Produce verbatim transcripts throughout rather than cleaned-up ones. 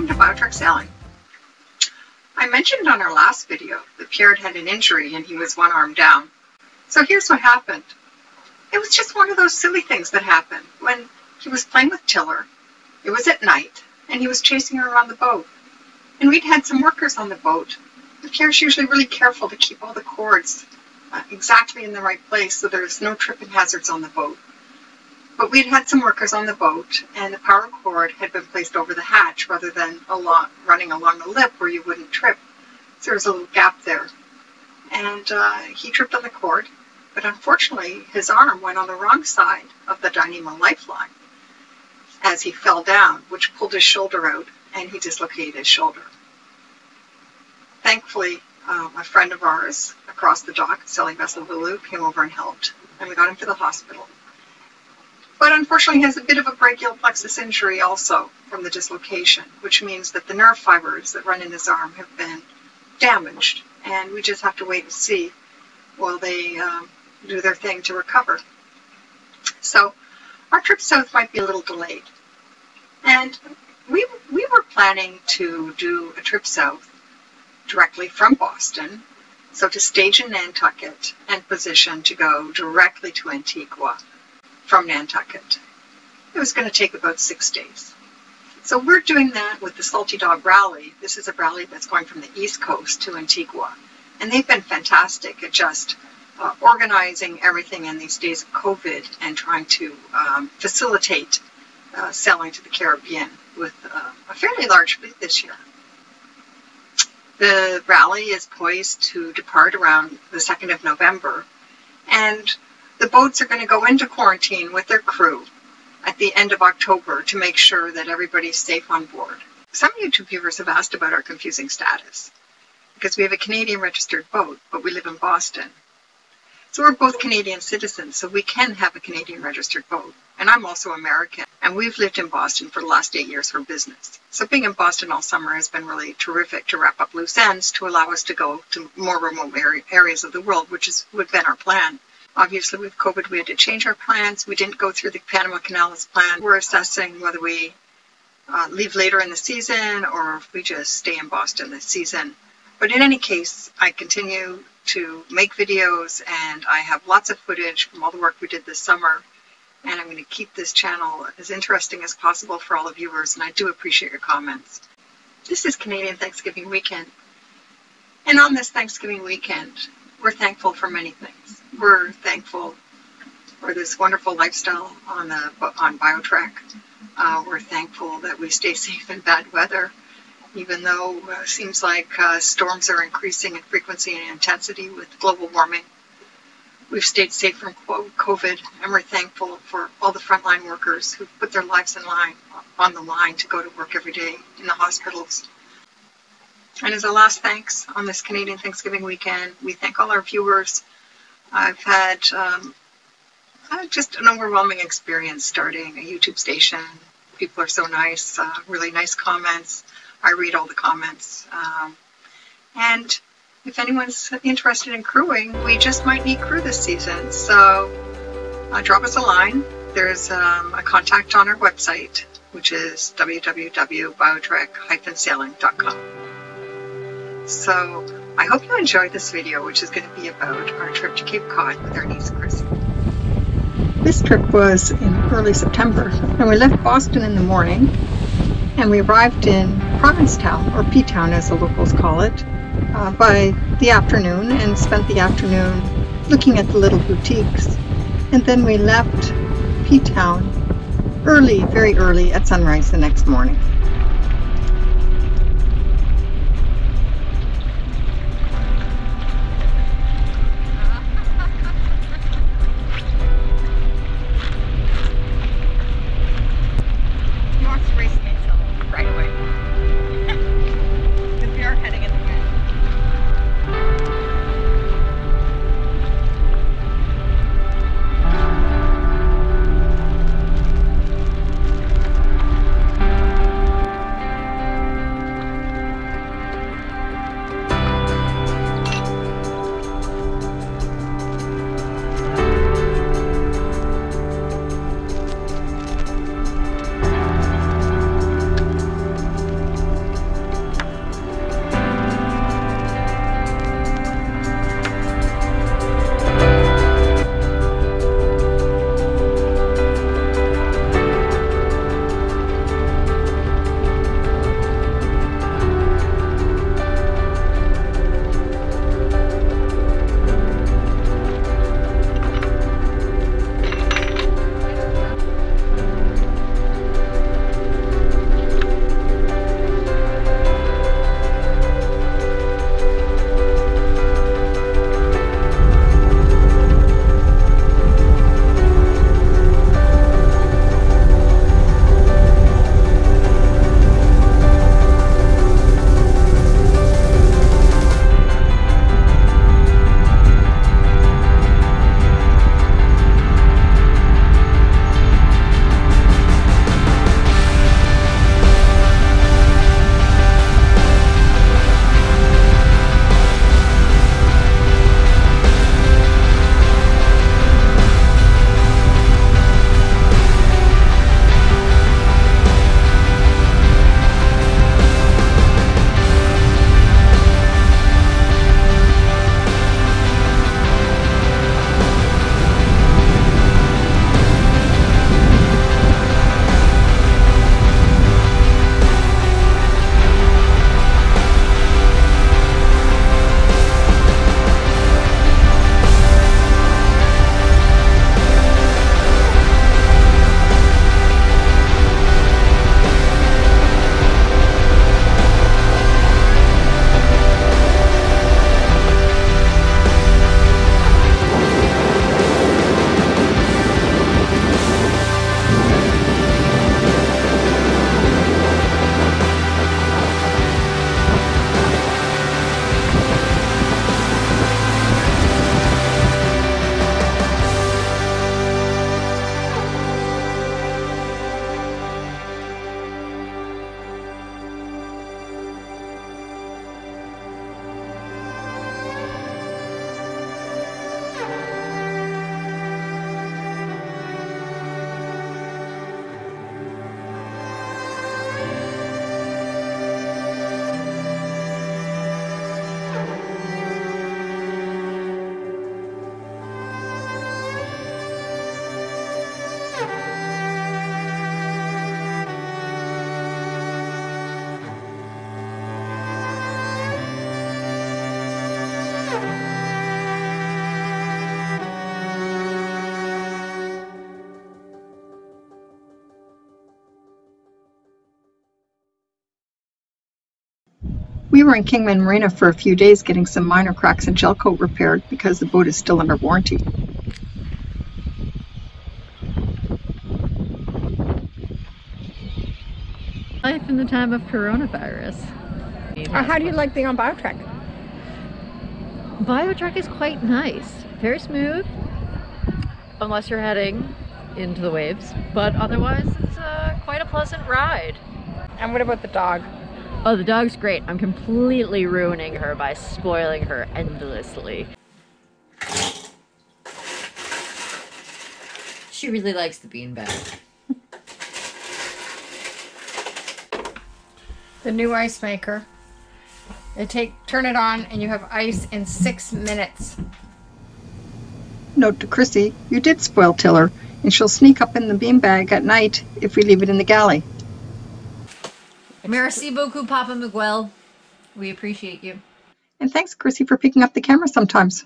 welcome to BioTrek Sailing. I mentioned on our last video that Pierre had an injury and he was one arm down. So here's what happened. It was just one of those silly things that happened when he was playing with Tiller. It was at night and he was chasing her around the boat. And we'd had some workers on the boat. But Pierre's usually really careful to keep all the cords uh, exactly in the right place so there's no tripping hazards on the boat. But we'd had some workers on the boat, and the power cord had been placed over the hatch rather than along, running along the lip where you wouldn't trip. So there was a little gap there. And uh, he tripped on the cord, but unfortunately his arm went on the wrong side of the Dyneema lifeline as he fell down, which pulled his shoulder out, and he dislocated his shoulder. Thankfully, um, a friend of ours across the dock, sailing vessel Vulu, came over and helped, and we got him to the hospital. But unfortunately, he has a bit of a brachial plexus injury also from the dislocation, which means that the nerve fibers that run in his arm have been damaged, and we just have to wait and see while they um, do their thing to recover. So our trip south might be a little delayed, and we we were planning to do a trip south directly from Boston, so to stage in Nantucket and position to go directly to Antigua from Nantucket. It was going to take about six days. So we're doing that with the Salty Dog Rally. This is a rally that's going from the East Coast to Antigua. And they've been fantastic at just uh, organizing everything in these days of COVID and trying to um, facilitate uh, sailing to the Caribbean with uh, a fairly large fleet this year. The rally is poised to depart around the second of November. And the boats are going to go into quarantine with their crew at the end of October to make sure that everybody's safe on board. Some YouTube viewers have asked about our confusing status because we have a Canadian registered boat, but we live in Boston. So we're both Canadian citizens, so we can have a Canadian registered boat. And I'm also American, and we've lived in Boston for the last eight years for business. So being in Boston all summer has been really terrific to wrap up loose ends to allow us to go to more remote areas of the world, which is would have been our plan. Obviously, with COVID, we had to change our plans. We didn't go through the Panama Canal as planned. We're assessing whether we uh, leave later in the season or if we just stay in Boston this season. But in any case, I continue to make videos, and I have lots of footage from all the work we did this summer. And I'm going to keep this channel as interesting as possible for all the viewers, and I do appreciate your comments. This is Canadian Thanksgiving weekend. And on this Thanksgiving weekend, we're thankful for many things. We're thankful for this wonderful lifestyle on the on BioTrek. Uh, we're thankful that we stay safe in bad weather, even though it uh, seems like uh, storms are increasing in frequency and intensity with global warming. We've stayed safe from COVID, and we're thankful for all the frontline workers who put their lives in line on the line to go to work every day in the hospitals. And as a last thanks on this Canadian Thanksgiving weekend, we thank all our viewers. I've had um, just an overwhelming experience starting a YouTube station. People are so nice, uh, really nice comments. I read all the comments. Um, and if anyone's interested in crewing, we just might need crew this season. So uh, drop us a line. There's um, a contact on our website, which is w w w dot biotrek dash sailing dot com. So I hope you enjoyed this video, which is going to be about our trip to Cape Cod with our niece Chrissy. This trip was in early September, and we left Boston in the morning, and we arrived in Provincetown, or P-Town as the locals call it, uh, by the afternoon, and spent the afternoon looking at the little boutiques. And then we left P-Town early, very early at sunrise the next morning. We were in Kingman Marina for a few days getting some minor cracks and gel coat repaired because the boat is still under warranty. Life in the time of coronavirus. Or how do you like being on BioTrek? BioTrek is quite nice. Very smooth, unless you're heading into the waves, but otherwise it's uh, quite a pleasant ride. And what about the dog? Oh, the dog's great. I'm completely ruining her by spoiling her endlessly. She really likes the beanbag. The new ice maker. They take, turn it on and you have ice in six minutes. Note to Chrissy, you did spoil Tiller, and she'll sneak up in the beanbag at night if we leave it in the galley. Merci beaucoup, Papa Miguel. We appreciate you. And thanks, Chrissy, for picking up the camera sometimes.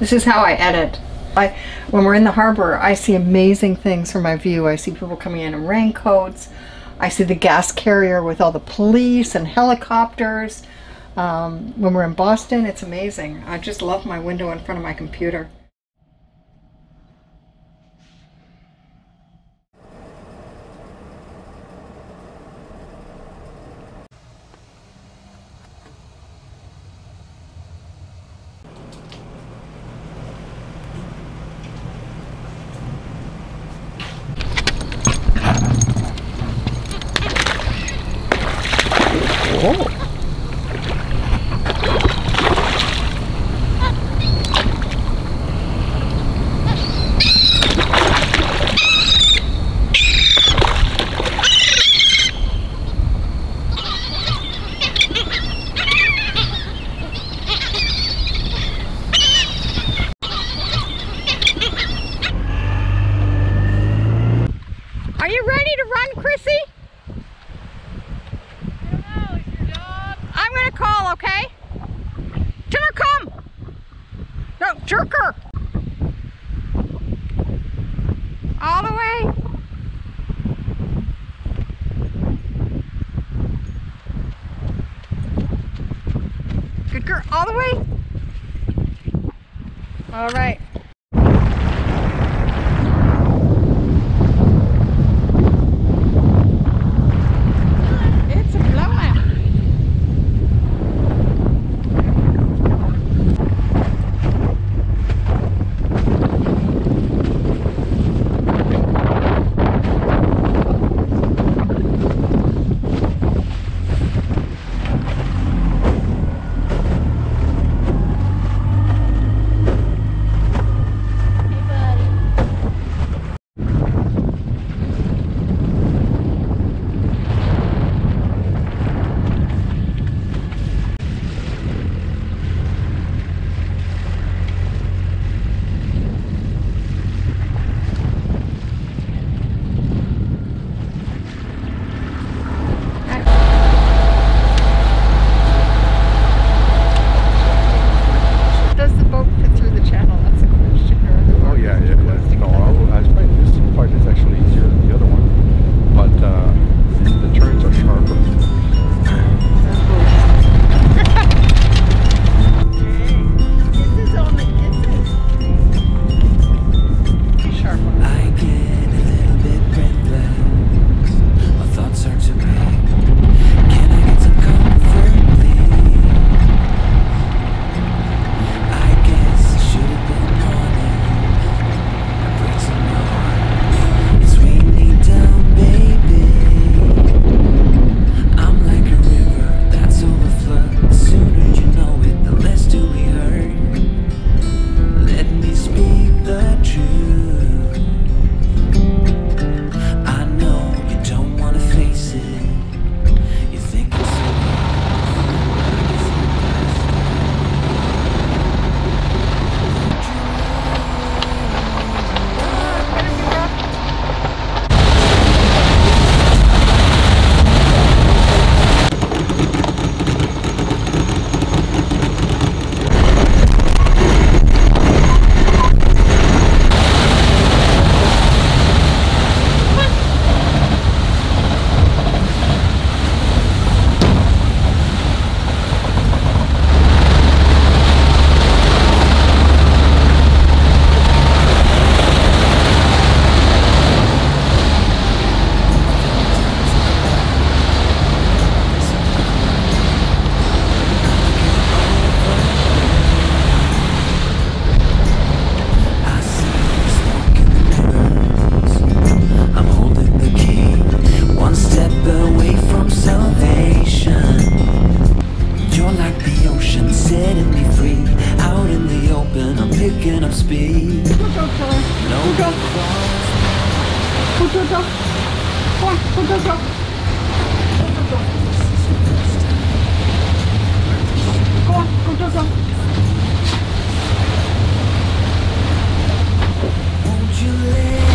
This is how I edit. I, when we're in the harbor, I see amazing things from my view. I see people coming in in raincoats. I see the gas carrier with all the police and helicopters. Um, when we're in Boston, it's amazing. I just love my window in front of my computer. All the way. All right. Put your dog. Put your dog. Come on, put your dog. Put your dog. Come on, put your dog. Won't you let me?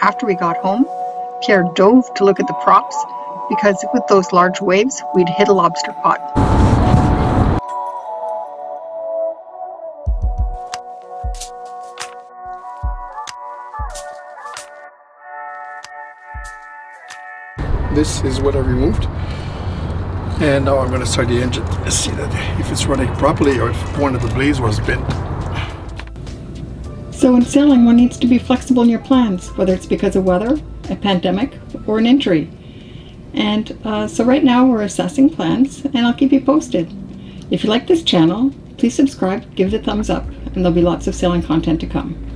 After we got home, Pierre dove to look at the props because with those large waves, we'd hit a lobster pot. This is what I removed. And now I'm going to start the engine to see that if it's running properly or if one of the blades was bent. So in sailing, one needs to be flexible in your plans, whether it's because of weather, a pandemic, or an injury. And uh, so right now we're assessing plans, and I'll keep you posted. If you like this channel, please subscribe, give it a thumbs up, and there'll be lots of sailing content to come.